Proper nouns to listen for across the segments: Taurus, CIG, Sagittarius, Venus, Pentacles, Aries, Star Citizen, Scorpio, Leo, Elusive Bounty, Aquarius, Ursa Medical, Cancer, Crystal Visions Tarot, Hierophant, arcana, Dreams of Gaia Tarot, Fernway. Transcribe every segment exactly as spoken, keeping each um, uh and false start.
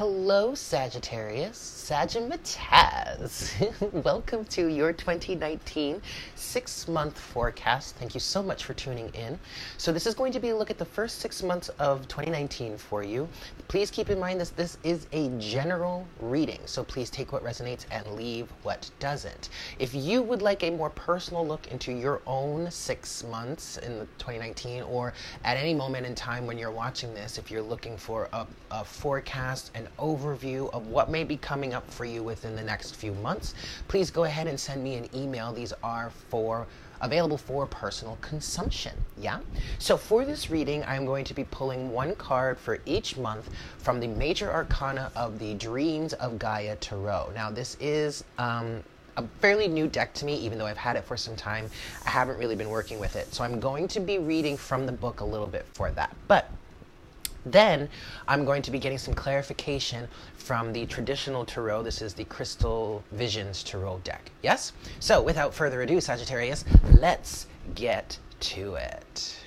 Hello, Sagittarius, Sagittaz. Welcome to your twenty nineteen six-month forecast. Thank you so much for tuning in. So this is going to be a look at the first six months of twenty nineteen for you. Please keep in mind that this is a general reading, so please take what resonates and leave what doesn't. If you would like a more personal look into your own six months in twenty nineteen, or at any moment in time when you're watching this, if you're looking for a, a forecast and overview of what may be coming up for you within the next few months, please go ahead and send me an email. These are for available for personal consumption, yeah? So for this reading, I'm going to be pulling one card for each month from the major arcana of the Dreams of Gaia Tarot. Now this is um, a fairly new deck to me, even though I've had it for some time. I haven't really been working with it. So I'm going to be reading from the book a little bit for that. But then I'm going to be getting some clarification from the traditional tarot. This is the Crystal Visions Tarot deck. Yes? So without further ado, Sagittarius, let's get to it.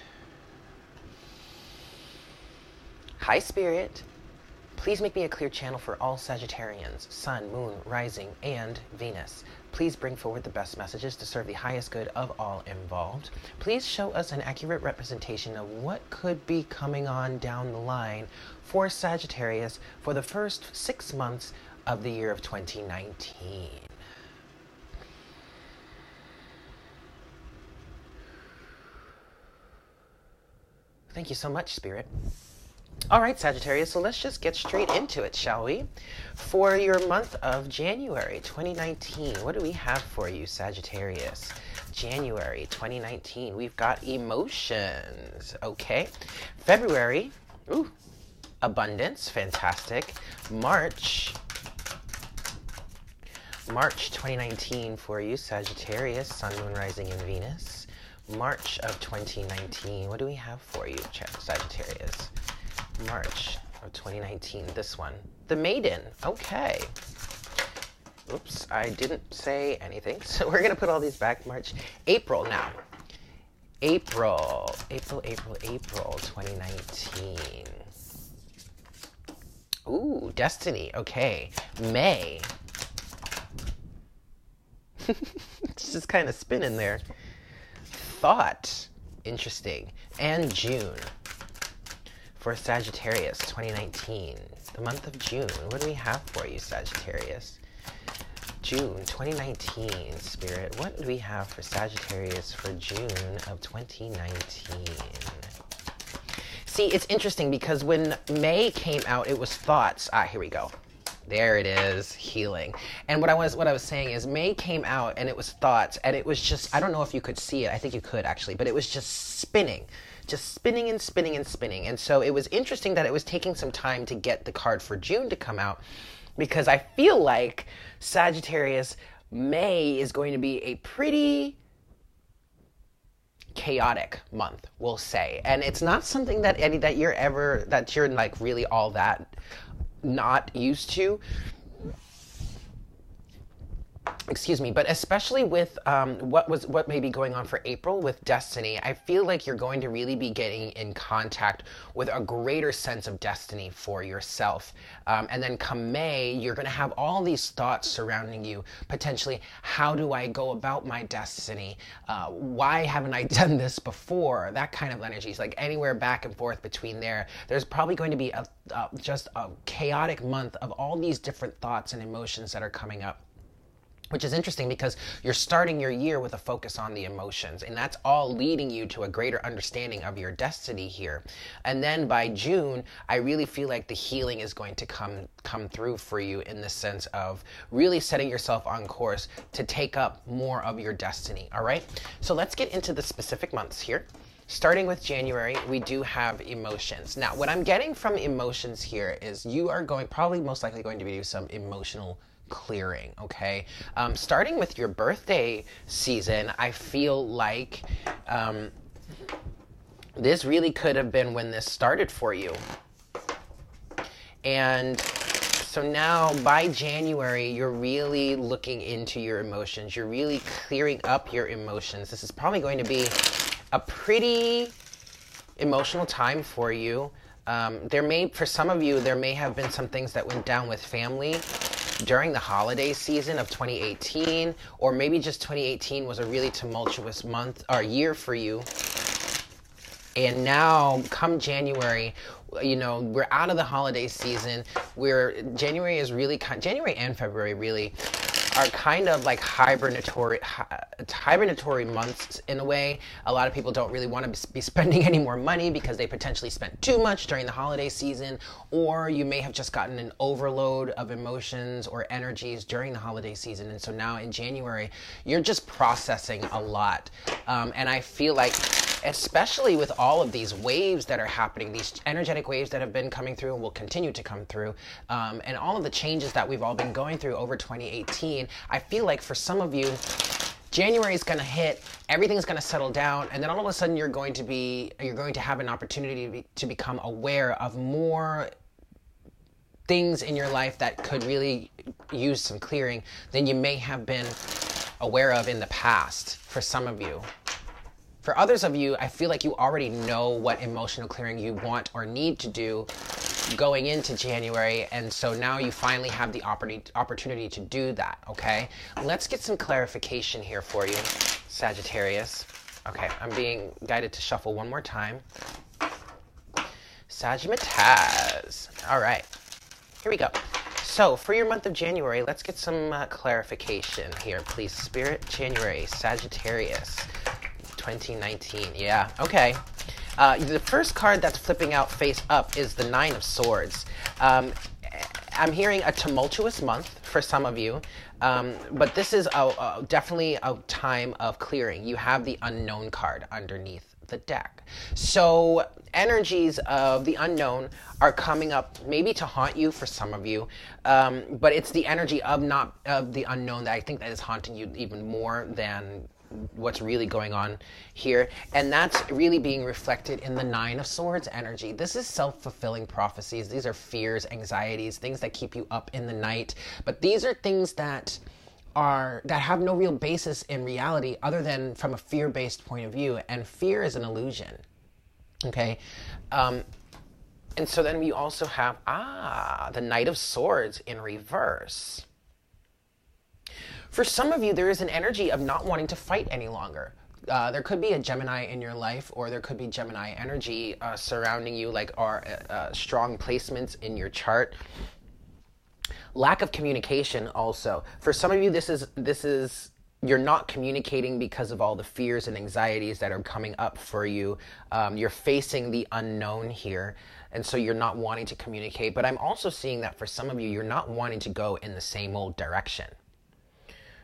Hi, Spirit. Please make me a clear channel for all Sagittarians, Sun, Moon, Rising, and Venus. Please bring forward the best messages to serve the highest good of all involved. Please show us an accurate representation of what could be coming on down the line for Sagittarius for the first six months of the year of twenty nineteen. Thank you so much, Spirit. All right, Sagittarius, so let's just get straight into it, shall we? For your month of January twenty nineteen, what do we have for you, Sagittarius? January twenty nineteen, we've got emotions, okay? February, ooh, abundance, fantastic. March, March twenty nineteen for you, Sagittarius, Sun, Moon, Rising, and Venus. March of twenty nineteen, what do we have for you, Sagittarius? March of twenty nineteen, this one. The Maiden, okay. Oops, I didn't say anything. So we're gonna put all these back. March, April now. April, April, April, April twenty nineteen. Ooh, Destiny, okay. May. It's just kind of spinning there. Thought, interesting. And June. For Sagittarius twenty nineteen, the month of June, what do we have for you, Sagittarius? June twenty nineteen, Spirit, what do we have for Sagittarius for June of twenty nineteen? See, it's interesting because when May came out, it was thoughts. Ah, here we go. There it is, healing. And what I was what I was saying is May came out and it was thoughts, and it was just, I don't know if you could see it. I think you could actually, but it was just spinning. Just spinning and spinning and spinning. And so it was interesting that it was taking some time to get the card for June to come out, because I feel like Sagittarius, May is going to be a pretty chaotic month, we'll say. And it's not something that any that you're ever that you're like really all that not used to. Excuse me, but especially with um, what was what may be going on for April with Destiny, I feel like you're going to really be getting in contact with a greater sense of destiny for yourself. Um, and then come May, you're going to have all these thoughts surrounding you. Potentially, how do I go about my destiny? Uh, why haven't I done this before? That kind of energy is like anywhere back and forth between there. There's probably going to be a, uh, just a chaotic month of all these different thoughts and emotions that are coming up. Which is interesting because you're starting your year with a focus on the emotions, and that's all leading you to a greater understanding of your destiny here. And then by June, I really feel like the healing is going to come come through for you in the sense of really setting yourself on course to take up more of your destiny, all right? So let's get into the specific months here. Starting with January, we do have emotions. Now, what I'm getting from emotions here is you are going probably most likely going to be doing some emotional clearing, okay? Um, starting with your birthday season, I feel like um, this really could have been when this started for you. And so now by January, you're really looking into your emotions. You're really clearing up your emotions. This is probably going to be a pretty emotional time for you. Um, there may, for some of you, there may have been some things that went down with family during the holiday season of twenty eighteen, or maybe just twenty eighteen was a really tumultuous month or year for you. And now, come January, you know, we're out of the holiday season. We're, January is really, January and February really are kind of like hibernatory, hibernatory months in a way. A lot of people don't really want to be spending any more money because they potentially spent too much during the holiday season, or you may have just gotten an overload of emotions or energies during the holiday season. And so now in January, you're just processing a lot. Um, and I feel like, especially with all of these waves that are happening, these energetic waves that have been coming through and will continue to come through, um, and all of the changes that we've all been going through over twenty eighteen, I feel like for some of you, January is going to hit, everything's going to settle down, and then all of a sudden you're going to be, you're going to have an opportunity to, be, to become aware of more things in your life that could really use some clearing than you may have been aware of in the past for some of you. For others of you, I feel like you already know what emotional clearing you want or need to do going into January, and so now you finally have the opportunity to do that, okay? Let's get some clarification here for you, Sagittarius. Okay, I'm being guided to shuffle one more time. Sagittarius. All right, here we go. So, for your month of January, let's get some uh, clarification here, please. Spirit, January, Sagittarius. twenty nineteen, yeah, okay. Uh, the first card that's flipping out face up is the Nine of Swords. Um, I'm hearing a tumultuous month for some of you, um, but this is a, a, definitely a time of clearing. You have the unknown card underneath the deck. So energies of the unknown are coming up, maybe to haunt you for some of you, um, but it's the energy of, not, of the unknown that I think that is haunting you even more than what's really going on here, and that's really being reflected in the Nine of Swords energy. This is self-fulfilling prophecies. These are fears, anxieties, things that keep you up in the night, but these are things that are that have no real basis in reality other than from a fear-based point of view, and fear is an illusion, okay? Um, and so then we also have, ah, the Knight of Swords in reverse. For some of you, there is an energy of not wanting to fight any longer. Uh, there could be a Gemini in your life, or there could be Gemini energy uh, surrounding you, like our uh, strong placements in your chart. Lack of communication also. For some of you, this is, this is you're not communicating because of all the fears and anxieties that are coming up for you. Um, you're facing the unknown here, and so you're not wanting to communicate. But I'm also seeing that for some of you, you're not wanting to go in the same old direction,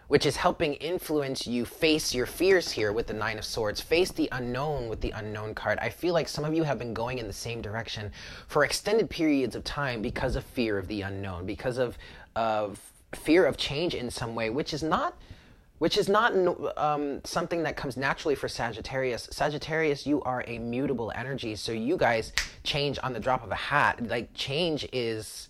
which is helping influence you face your fears here with the Nine of Swords. Face the unknown with the unknown card. I feel like some of you have been going in the same direction for extended periods of time because of fear of the unknown, because of, of fear of change in some way, which is not, which is not um, something that comes naturally for Sagittarius. Sagittarius, you are a mutable energy, so you guys change on the drop of a hat. Like, change is,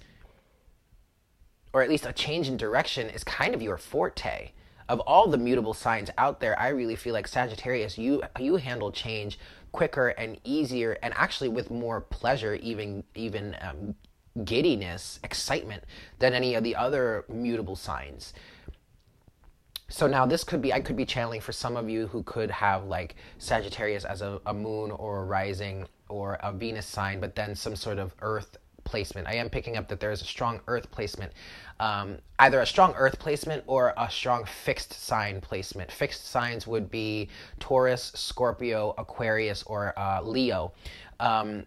or at least a change in direction is kind of your forte. Of all the mutable signs out there, I really feel like Sagittarius, you you handle change quicker and easier, and actually with more pleasure, even, even um, giddiness, excitement, than any of the other mutable signs. So now this could be, I could be channeling for some of you who could have like Sagittarius as a, a moon or a rising or a Venus sign, but then some sort of earth placement. I am picking up that there is a strong earth placement, um, either a strong earth placement or a strong fixed sign placement. Fixed signs would be Taurus, Scorpio, Aquarius, or uh, Leo. Um,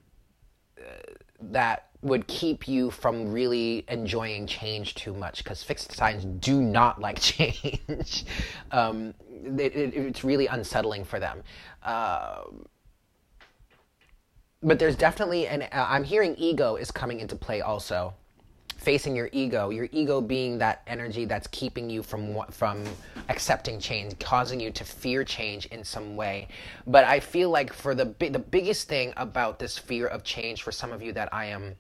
that would keep you from really enjoying change too much, because fixed signs do not like change. um, it, it, it's really unsettling for them. Uh, But there's definitely, and uh, I'm hearing ego is coming into play also. Facing your ego, your ego being that energy that's keeping you from from accepting change, causing you to fear change in some way. But I feel like for the, the biggest thing about this fear of change for some of you that I am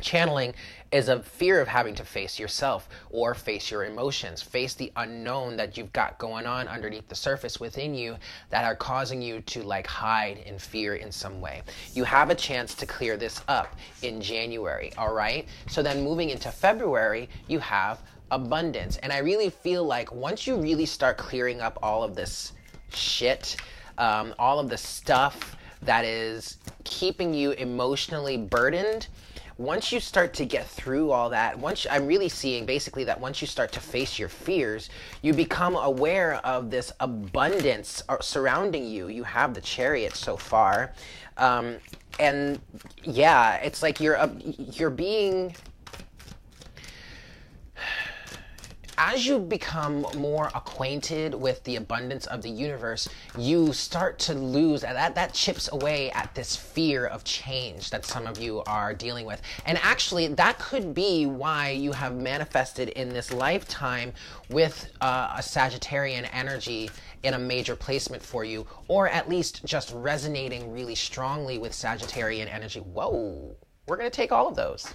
Channeling is a fear of having to face yourself or face your emotions, face the unknown that you've got going on underneath the surface within you that are causing you to like hide in fear in some way. You have a chance to clear this up in January, all right? So then moving into February, you have abundance. And I really feel like once you really start clearing up all of this shit, um, all of the stuff that is keeping you emotionally burdened, once you start to get through all that, once I'm really seeing basically that once you start to face your fears, you become aware of this abundance surrounding you. You have the Chariot so far. Um, and yeah, it's like you're, uh, you're being... As you become more acquainted with the abundance of the universe, you start to lose, that, that chips away at this fear of change that some of you are dealing with. And actually, that could be why you have manifested in this lifetime with uh, a Sagittarian energy in a major placement for you, or at least just resonating really strongly with Sagittarian energy. Whoa, we're going to take all of those.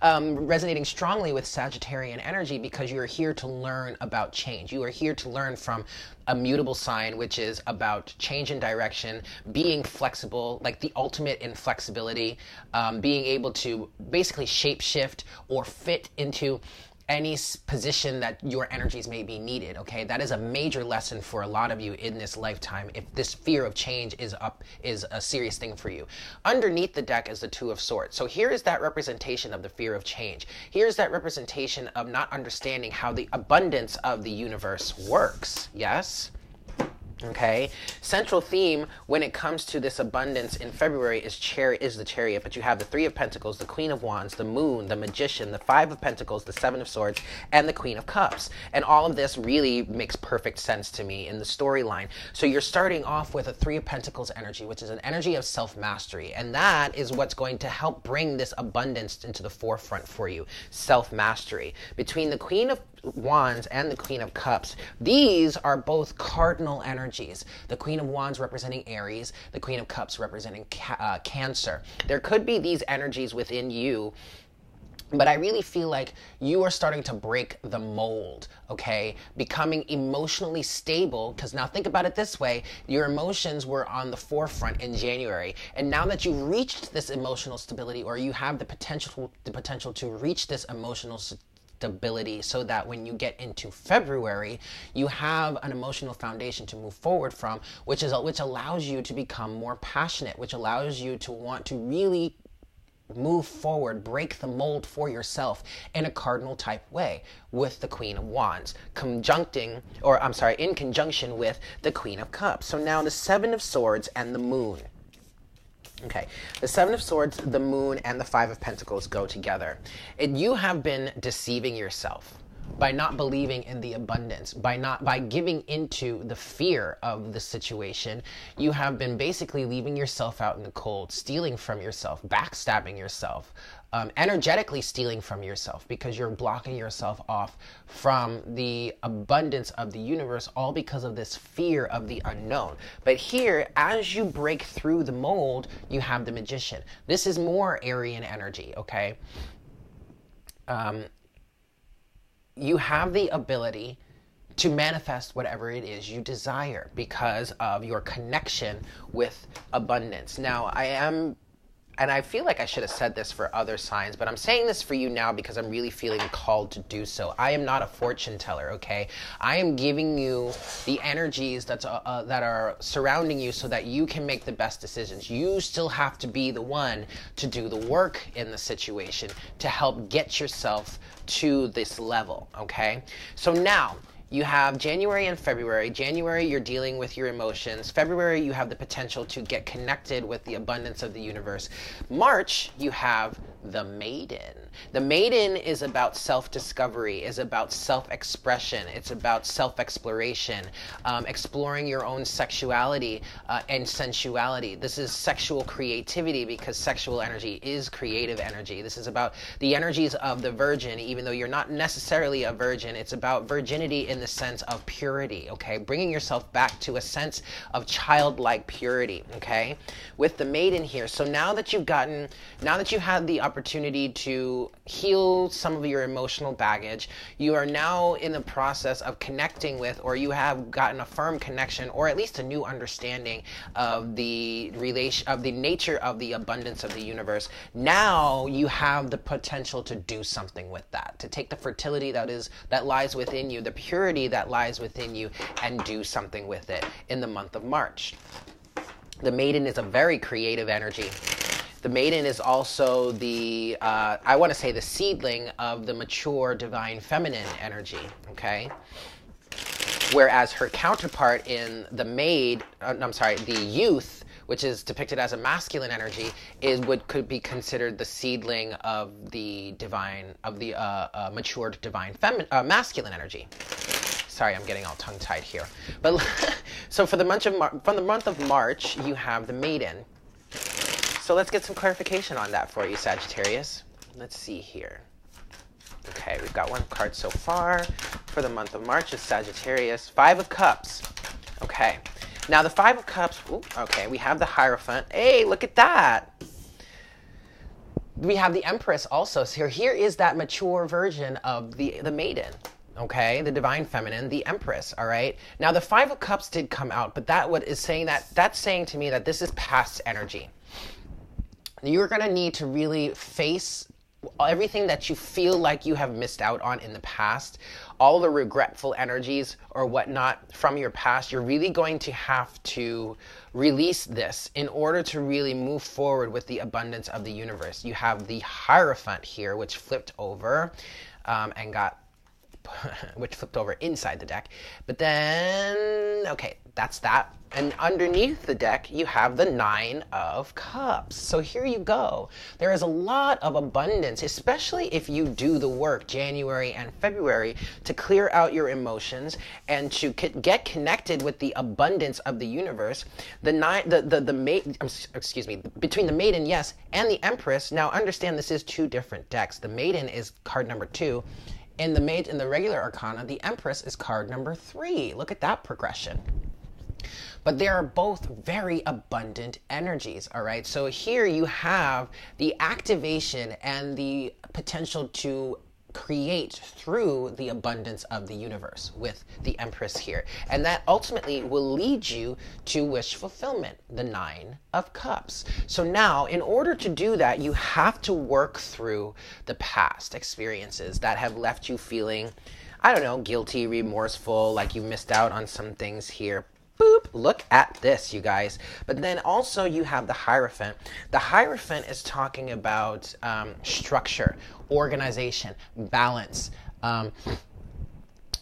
Um, resonating strongly with Sagittarian energy, because you are here to learn about change. You are here to learn from a mutable sign, which is about change in direction, being flexible, like the ultimate in flexibility, um, being able to basically shapeshift or fit into any position that your energies may be needed, okay? That is a major lesson for a lot of you in this lifetime. If this fear of change is up, is a serious thing for you. Underneath the deck is the Two of Swords. So here is that representation of the fear of change. Here's that representation of not understanding how the abundance of the universe works, yes? Okay, central theme when it comes to this abundance in February is chari is the Chariot, but you have the Three of Pentacles, the Queen of Wands, the Moon, the Magician, the Five of Pentacles, the Seven of Swords, and the Queen of Cups. And all of this really makes perfect sense to me in the storyline. So you're starting off with a Three of Pentacles energy, which is an energy of self-mastery. And that is what's going to help bring this abundance into the forefront for you, self-mastery. Between the Queen of Wands and the Queen of Cups, these are both cardinal energies. The Queen of Wands representing Aries, the Queen of Cups representing ca uh, Cancer. There could be these energies within you, but I really feel like you are starting to break the mold, okay? Becoming emotionally stable, because now think about it this way, your emotions were on the forefront in January, and now that you've reached this emotional stability, or you have the potential, the potential to reach this emotional stability, stability so that when you get into February, you have an emotional foundation to move forward from, which is which allows you to become more passionate, which allows you to want to really move forward, break the mold for yourself in a cardinal type way with the Queen of Wands, conjuncting, or I'm sorry, in conjunction with the Queen of Cups. So now the Seven of Swords and the Moon. Okay, the Seven of Swords, the Moon, and the Five of Pentacles go together. And you have been deceiving yourself by not believing in the abundance, by not by giving into the fear of the situation. You have been basically leaving yourself out in the cold, stealing from yourself, backstabbing yourself, um, energetically stealing from yourself, because you're blocking yourself off from the abundance of the universe, all because of this fear of the unknown. But here, as you break through the mold, you have the Magician. This is more Aryan energy, okay? Um, You have the ability to manifest whatever it is you desire because of your connection with abundance. Now, I am, and I feel like I should have said this for other signs, but I'm saying this for you now because I'm really feeling called to do so. I am not a fortune teller, okay? I am giving you the energies that's, uh, uh, that are surrounding you so that you can make the best decisions. You still have to be the one to do the work in the situation to help get yourself to this level, okay? So now, you have January and February. January, you're dealing with your emotions. February, you have the potential to get connected with the abundance of the universe. March, you have the Maiden. The Maiden is about self-discovery, is about self-expression, it's about self-exploration, um, exploring your own sexuality uh, and sensuality. This is sexual creativity, because sexual energy is creative energy. This is about the energies of the virgin, even though you're not necessarily a virgin. It's about virginity in the sense of purity, okay? Bringing yourself back to a sense of childlike purity, okay? With the Maiden here. So now that you've gotten, now that you've had the opportunity to heal some of your emotional baggage, you are now in the process of connecting with, or you have gotten a firm connection, or at least a new understanding of the relation, of the nature of the abundance of the universe. Now you have the potential to do something with that, to take the fertility that is, that lies within you, the purity that lies within you, and do something with it in the month of March. The Maiden is a very creative energy. The Maiden is also the, uh, I want to say the seedling of the mature divine feminine energy, okay? Whereas her counterpart in the maid, uh, no, I'm sorry, the youth, which is depicted as a masculine energy, is what could be considered the seedling of the divine, of the uh, uh, matured divine feminine, uh, masculine energy. Sorry, I'm getting all tongue-tied here. But so for the month of Mar from the month of March, you have the Maiden. So let's get some clarification on that for you, Sagittarius. Let's see here. Okay, we've got one card so far for the month of March is Sagittarius. Five of Cups. Okay. Now the Five of Cups, ooh, okay, we have the Hierophant. Hey, look at that. We have the Empress also. So here, here is that mature version of the, the Maiden. Okay, the divine feminine, the Empress, all right? Now the Five of Cups did come out, but that what is saying that, that's saying to me that this is past energy. You're gonna need to really face everything that you feel like you have missed out on in the past, all the regretful energies or whatnot from your past. You're really going to have to release this in order to really move forward with the abundance of the universe. You have the Hierophant here, which flipped over um, and got, which flipped over inside the deck. But then, okay, that's that. And underneath the deck, you have the Nine of Cups. So here you go. There is a lot of abundance, especially if you do the work January and February to clear out your emotions and to get connected with the abundance of the universe. The nine, the the the maid, excuse me, between the Maiden, yes, and the Empress. Now understand, this is two different decks. The Maiden is card number two. In the Maid, in the regular arcana, the Empress is card number three. Look at that progression. But they are both very abundant energies, all right? So here you have the activation and the potential to create through the abundance of the universe with the Empress here. And that ultimately will lead you to wish fulfillment, the Nine of Cups. So now, in order to do that, you have to work through the past experiences that have left you feeling, I don't know, guilty, remorseful, like you missed out on some things here. Boop, look at this, you guys. But then also you have the Hierophant. The Hierophant is talking about um, structure, organization, balance. Um,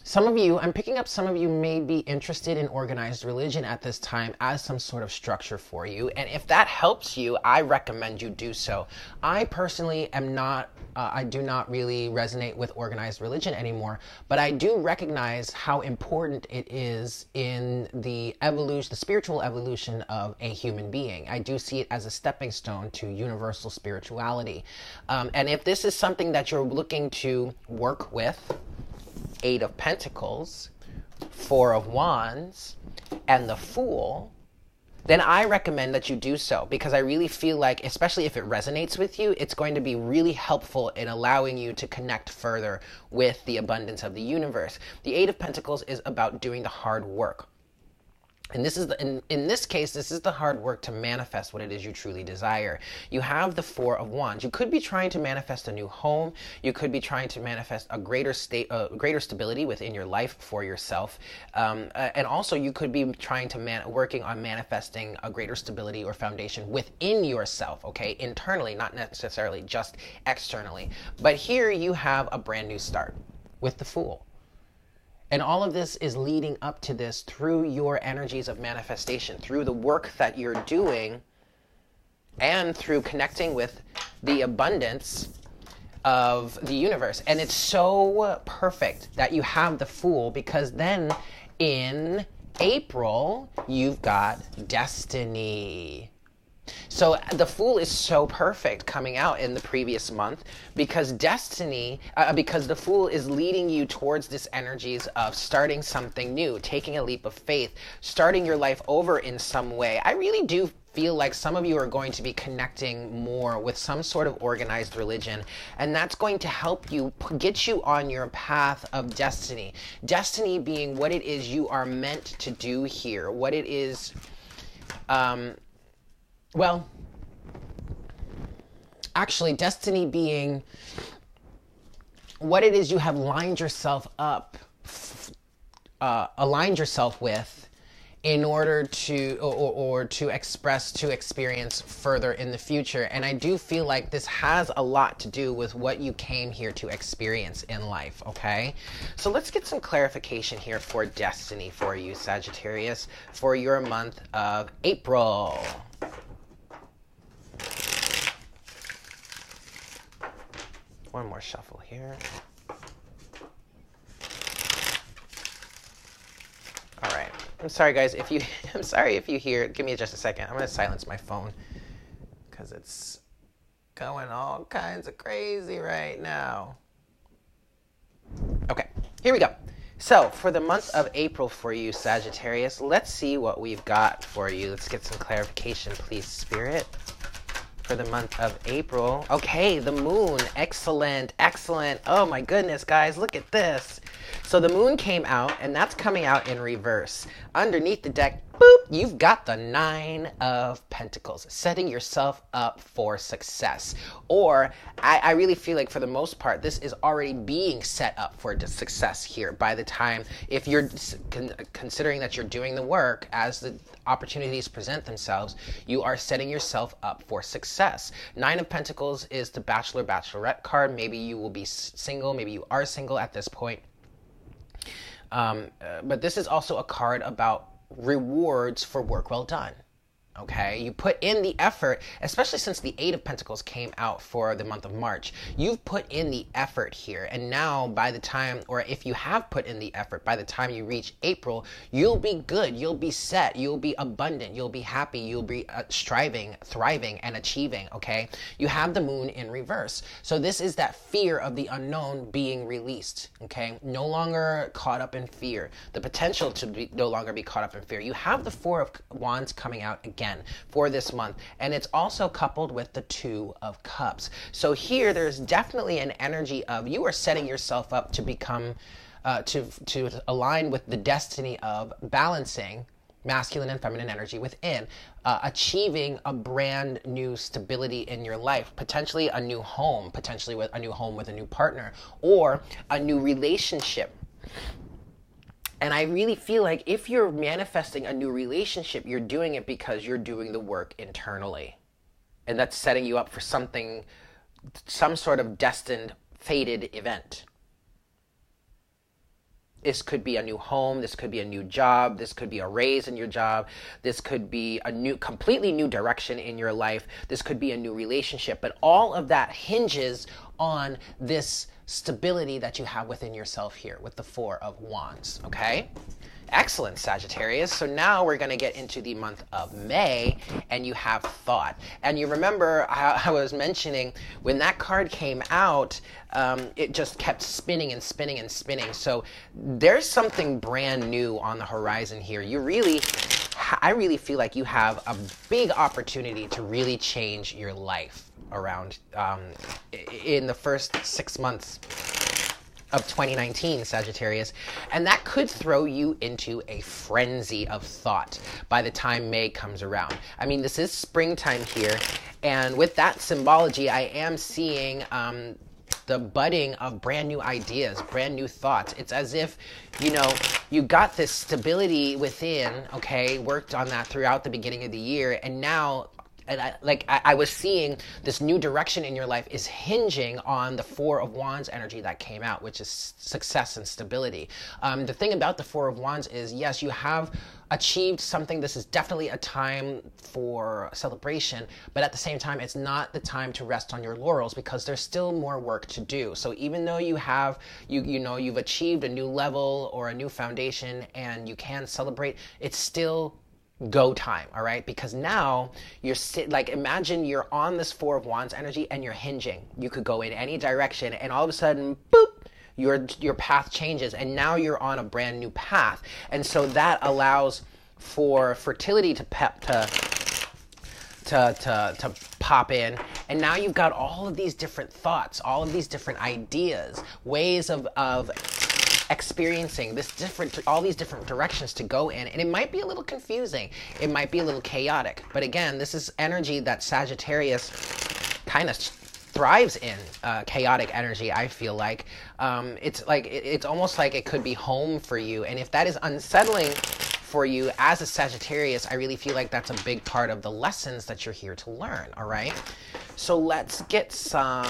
some of you, I'm picking up some of you may be interested in organized religion at this time as some sort of structure for you. And if that helps you, I recommend you do so. I personally am not, uh, I do not really resonate with organized religion anymore, but I do recognize how important it is in the evolution, the spiritual evolution of a human being. I do see it as a stepping stone to universal spirituality. Um, and if this is something that you're looking to work with, Eight of Pentacles, Four of Wands, and the Fool, then I recommend that you do so, because I really feel like, especially if it resonates with you, it's going to be really helpful in allowing you to connect further with the abundance of the universe. The Eight of Pentacles is about doing the hard work. And this is the, in, in this case, this is the hard work to manifest what it is you truly desire. You have the Four of Wands. You could be trying to manifest a new home. You could be trying to manifest a greater state, uh, greater stability within your life for yourself. Um, uh, and also, you could be trying to man, working on manifesting a greater stability or foundation within yourself. Okay, internally, not necessarily just externally. But here you have a brand new start with the Fool. And all of this is leading up to this through your energies of manifestation, through the work that you're doing and through connecting with the abundance of the universe. And it's so perfect that you have the Fool, because then in April, you've got Destiny. So the Fool is so perfect coming out in the previous month, because Destiny, uh, because the Fool is leading you towards this energies of starting something new, taking a leap of faith, starting your life over in some way. I really do feel like some of you are going to be connecting more with some sort of organized religion, and that's going to help you get you on your path of destiny. Destiny being what it is you are meant to do here, what it is... Um, Well, actually, destiny being what it is you have lined yourself up, uh, aligned yourself with in order to, or, or, or to express, to experience further in the future. And I do feel like this has a lot to do with what you came here to experience in life, okay? So let's get some clarification here for destiny for you, Sagittarius, for your month of April. One more shuffle here. All right. I'm sorry, guys. If you, I'm sorry if you hear. Give me just a second. I'm gonna silence my phone because it's going all kinds of crazy right now. Okay. Here we go. So for the month of April for you, Sagittarius, let's see what we've got for you. Let's get some clarification, please, Spirit. For the month of April. Okay, the moon. Excellent, excellent. Oh my goodness, guys, look at this. So the moon came out, and that's coming out in reverse. Underneath the deck, boop, you've got the Nine of Pentacles, setting yourself up for success. Or I, I really feel like for the most part, this is already being set up for success here by the time, if you're con considering that you're doing the work as the opportunities present themselves, you are setting yourself up for success. Nine of Pentacles is the Bachelor, Bachelorette card. Maybe you will be single, maybe you are single at this point. Um, uh, but this is also a card about rewards for work well done. Okay, you put in the effort, especially since the Eight of Pentacles came out for the month of March. You've put in the effort here, and now by the time, or if you have put in the effort, by the time you reach April, you'll be good, you'll be set, you'll be abundant, you'll be happy, you'll be uh, striving, thriving, and achieving, okay? You have the moon in reverse. So this is that fear of the unknown being released, okay? No longer caught up in fear. The potential to be, no longer be caught up in fear. You have the Four of Wands coming out again for this month, and it's also coupled with the Two of Cups. So here there's definitely an energy of you are setting yourself up to become uh, to to align with the destiny of balancing masculine and feminine energy within, uh, achieving a brand new stability in your life, potentially a new home, potentially with a new home with a new partner or a new relationship. And I really feel like if you're manifesting a new relationship, you're doing it because you're doing the work internally. And that's setting you up for something, some sort of destined, fated event. This could be a new home, this could be a new job, this could be a raise in your job, this could be a new, completely new direction in your life, this could be a new relationship. But all of that hinges on this stability that you have within yourself here with the Four of Wands, okay? Excellent, Sagittarius. So now we're going to get into the month of May, and you have thought. And you remember I, I was mentioning when that card came out, um, it just kept spinning and spinning and spinning. So there's something brand new on the horizon here. You really, I really feel like you have a big opportunity to really change your life around um, in the first six months of twenty nineteen, Sagittarius, and that could throw you into a frenzy of thought by the time May comes around. I mean, this is springtime here, and with that symbology, I am seeing um, the budding of brand new ideas, brand new thoughts. It's as if, you know, you got this stability within, okay, worked on that throughout the beginning of the year, and now and I, like I, I was seeing this new direction in your life is hinging on the Four of Wands energy that came out, which is success and stability. Um, the thing about the Four of Wands is, yes, you have achieved something. This is definitely a time for celebration, but at the same time, it's not the time to rest on your laurels because there's still more work to do. So even though you have, you, you know, you've achieved a new level or a new foundation and you can celebrate, it's still go time, all right? Because now you're sit, like, imagine you're on this Four of Wands energy and you're hinging. You could go in any direction and all of a sudden, boop, your your path changes and now you're on a brand new path. And so that allows for fertility to pep to to to to pop in, and now you've got all of these different thoughts, all of these different ideas, ways of of experiencing this different, all these different directions to go in, and it might be a little confusing, it might be a little chaotic, but again, this is energy that Sagittarius kind of thrives in, uh, chaotic energy, I feel like. Um, it's like, it, it's almost like it could be home for you, and if that is unsettling for you as a Sagittarius, I really feel like that's a big part of the lessons that you're here to learn, all right? So let's get some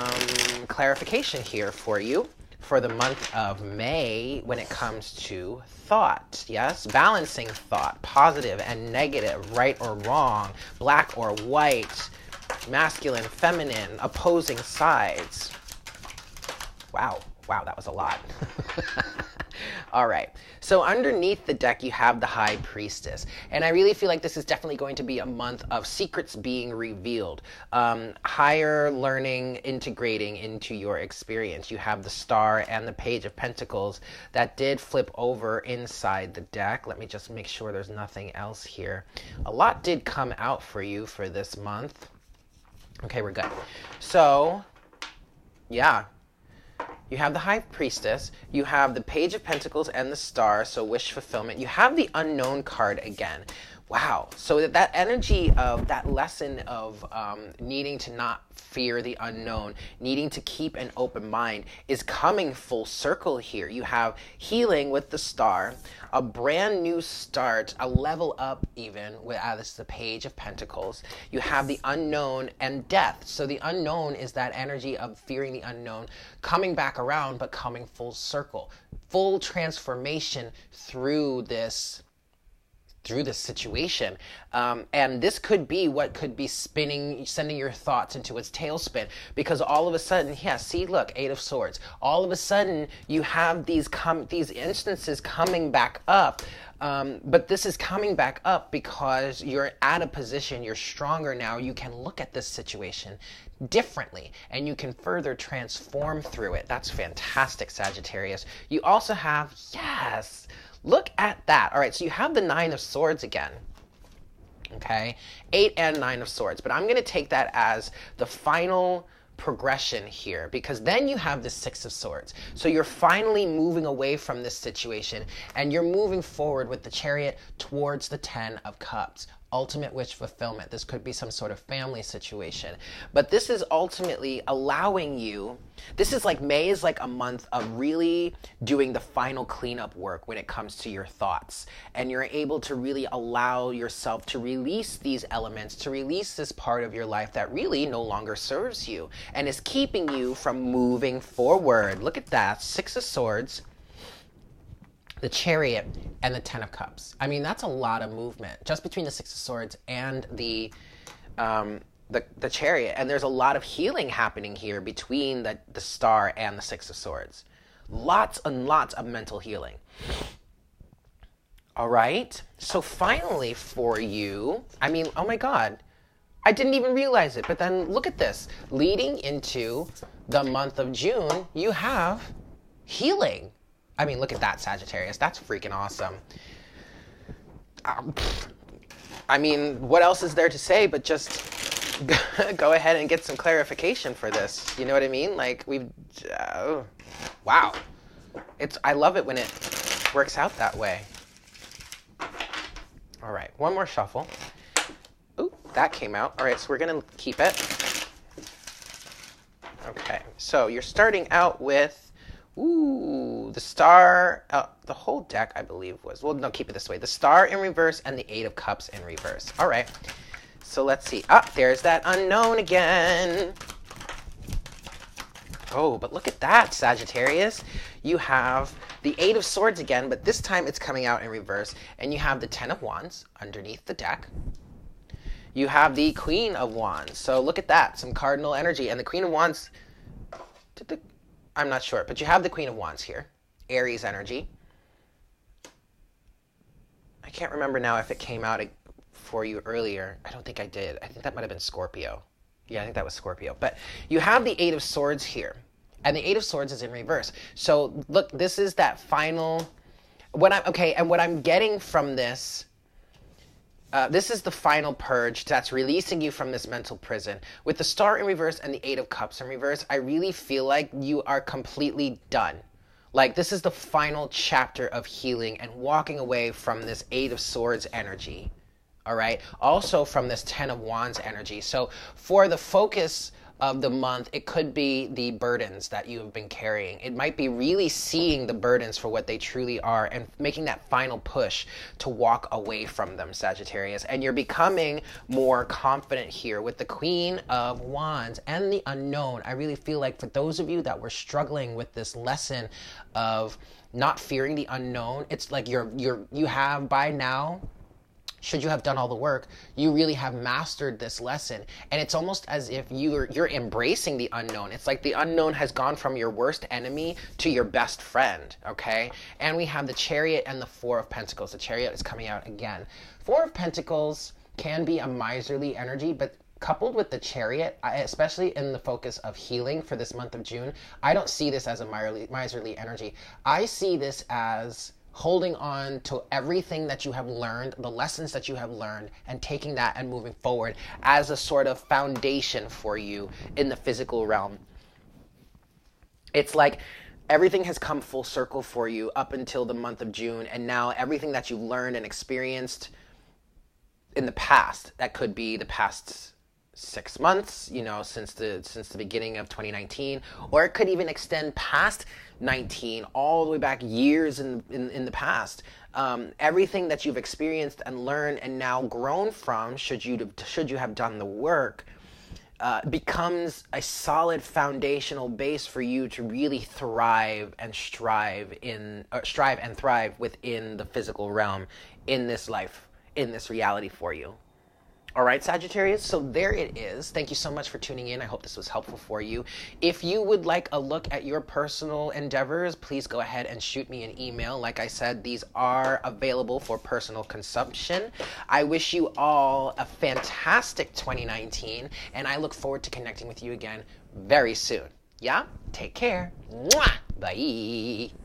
clarification here for you for the month of May when it comes to thought, yes? Balancing thought, positive and negative, right or wrong, black or white, masculine, feminine, opposing sides. Wow, wow, that was a lot. All right, so underneath the deck, you have the High Priestess. And I really feel like this is definitely going to be a month of secrets being revealed, um, higher learning integrating into your experience. You have the Star and the Page of Pentacles that did flip over inside the deck. Let me just make sure there's nothing else here. A lot did come out for you for this month. Okay, we're good. So, yeah. You have the High Priestess, you have the Page of Pentacles and the Star, so wish fulfillment. You have the Unknown card again. Wow. So that, that energy of that lesson of um, needing to not fear the unknown, needing to keep an open mind is coming full circle here. You have healing with the Star, a brand new start, a level up even with uh, this is the Page of Pentacles. You have the Unknown and Death. So the unknown is that energy of fearing the unknown, coming back around, but coming full circle, full transformation through this through this situation. Um, and this could be what could be spinning, sending your thoughts into its tailspin, because all of a sudden, yeah, see, look, Eight of Swords. All of a sudden, you have these, com these instances coming back up, um, but this is coming back up because you're at a position, you're stronger now, you can look at this situation differently, and you can further transform through it. That's fantastic, Sagittarius. You also have, yes, look at that. All right, so you have the Nine of Swords again. Okay, Eight and Nine of Swords. But I'm going to take that as the final progression here, because then you have the Six of Swords. So you're finally moving away from this situation, and you're moving forward with the Chariot towards the Ten of Cups. Ultimate wish fulfillment. This could be some sort of family situation, but this is ultimately allowing you, this is like, May is like a month of really doing the final cleanup work when it comes to your thoughts, and you're able to really allow yourself to release these elements, to release this part of your life that really no longer serves you and is keeping you from moving forward. Look at that, Six of Swords, the Chariot, and the Ten of Cups. I mean, that's a lot of movement just between the Six of Swords and the, um, the, the Chariot. And there's a lot of healing happening here between the, the Star and the Six of Swords. Lots and lots of mental healing. All right. So finally for you, I mean, oh my God, I didn't even realize it. But then look at this. Leading into the month of June, you have healing. I mean, look at that, Sagittarius. That's freaking awesome. Um, I mean, what else is there to say but just go ahead and get some clarification for this? You know what I mean? Like, we've... Uh, wow. It's, I love it when it works out that way. All right, one more shuffle. Ooh, that came out. All right, so we're going to keep it. Okay, so you're starting out with... Ooh, the Star, uh, the whole deck, I believe, was, well, no, keep it this way. The Star in reverse and the Eight of Cups in reverse. All right. So let's see. Ah, there's that unknown again. Oh, but look at that, Sagittarius. You have the Eight of Swords again, but this time it's coming out in reverse. And you have the Ten of Wands underneath the deck. You have the Queen of Wands. So look at that, some cardinal energy. And the Queen of Wands, did the, I'm not sure, but you have the Queen of Wands here. Aries energy. I can't remember now if it came out for you earlier. I don't think I did. I think that might have been Scorpio. Yeah, I think that was Scorpio. But you have the Eight of Swords here. And the Eight of Swords is in reverse. So, look, this is that final... What I'm, okay, and what I'm getting from this... Uh, this is the final purge that's releasing you from this mental prison. With the Star in reverse and the Eight of Cups in reverse, I really feel like you are completely done. Like, this is the final chapter of healing and walking away from this Eight of Swords energy. All right. Also from this Ten of Wands energy. So for the focus of the month, it could be the burdens that you have been carrying. It might be really seeing the burdens for what they truly are and making that final push to walk away from them, Sagittarius. And you're becoming more confident here with the Queen of Wands and the unknown. I really feel like for those of you that were struggling with this lesson of not fearing the unknown, it's like you're you're you have by now, should you have done all the work, you really have mastered this lesson. And it's almost as if you're, you're embracing the unknown. It's like the unknown has gone from your worst enemy to your best friend, okay? And we have the Chariot and the Four of Pentacles. The Chariot is coming out again. Four of Pentacles can be a miserly energy, but coupled with the Chariot, especially in the focus of healing for this month of June, I don't see this as a miserly energy. I see this as... holding on to everything that you have learned, the lessons that you have learned, and taking that and moving forward as a sort of foundation for you in the physical realm. It's like everything has come full circle for you up until the month of June, and now everything that you've learned and experienced in the past, that could be the past six months, you know, since the since the beginning of twenty nineteen, or it could even extend past nineteen, all the way back years in in, in the past. Um, everything that you've experienced and learned and now grown from, should you should you have done the work, uh, becomes a solid foundational base for you to really thrive and strive in or strive and thrive within the physical realm, in this life, in this reality for you. All right, Sagittarius, so there it is. Thank you so much for tuning in. I hope this was helpful for you. If you would like a look at your personal endeavors, please go ahead and shoot me an email. Like I said, these are available for personal consumption. I wish you all a fantastic twenty nineteen, and I look forward to connecting with you again very soon. Yeah? Take care. Mwah! Bye.